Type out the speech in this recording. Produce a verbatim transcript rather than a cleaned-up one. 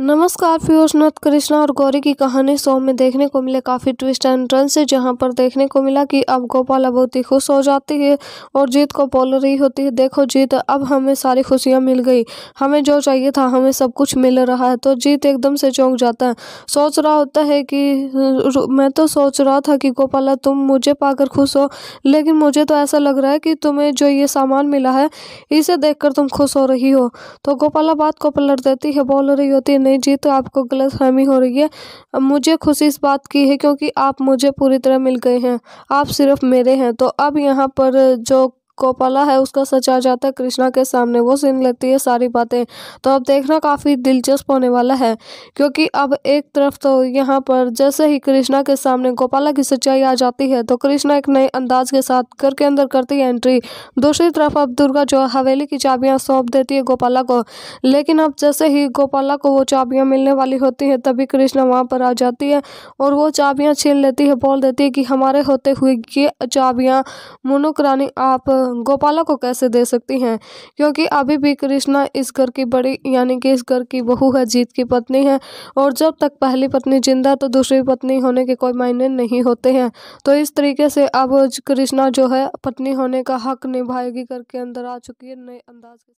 नमस्कार व्यूअर्स, नथ कृष्णा और गौरी की कहानी शो में देखने को मिले काफ़ी ट्विस्ट एंड टर्न्स है, जहां पर देखने को मिला कि अब गोपाला बहुत ही खुश हो जाती है और जीत को बोल रही होती है, देखो जीत, अब हमें सारी खुशियां मिल गई, हमें जो चाहिए था हमें सब कुछ मिल रहा है। तो जीत एकदम से चौंक जाता है, सोच रहा होता है कि मैं तो सोच रहा था कि गोपाला तुम मुझे पाकर खुश हो, लेकिन मुझे तो ऐसा लग रहा है कि तुम्हें जो ये सामान मिला है इसे देख कर तुम खुश हो रही हो। तो गोपाला बात को पलट देती है, बोल रही होती है नहीं जी, तो आपको गलतफहमी हो रही है, मुझे खुशी इस बात की है क्योंकि आप मुझे पूरी तरह मिल गए हैं, आप सिर्फ मेरे हैं। तो अब यहाँ पर जो गोपाला है उसका सचा जाता है कृष्णा के सामने, वो सुन लेती है सारी बातें। तो अब देखना काफ़ी दिलचस्प होने वाला है, क्योंकि अब एक तरफ तो यहाँ पर जैसे ही कृष्णा के सामने गोपाला की सच्चाई आ जाती है तो कृष्णा एक नए अंदाज के साथ घर के अंदर करती है एंट्री। दूसरी तरफ अब दुर्गा जो हवेली की चाबियाँ सौंप देती है गोपाला को, लेकिन अब जैसे ही गोपाला को वो चाबियाँ मिलने वाली होती हैं तभी कृष्णा वहाँ पर आ जाती है और वो चाबियाँ छीन लेती है, बोल देती है कि हमारे होते हुए ये चाबियाँ मुनुक रानी आप गोपाला को कैसे दे सकती हैं, क्योंकि अभी भी कृष्णा इस घर की बड़ी यानी कि इस घर की बहू है, जीत की पत्नी है, और जब तक पहली पत्नी जिंदा है तो दूसरी पत्नी होने के कोई मायने नहीं होते हैं। तो इस तरीके से अब कृष्णा जो है पत्नी होने का हक निभाएगी, घर के अंदर आ चुकी है नए अंदाज के।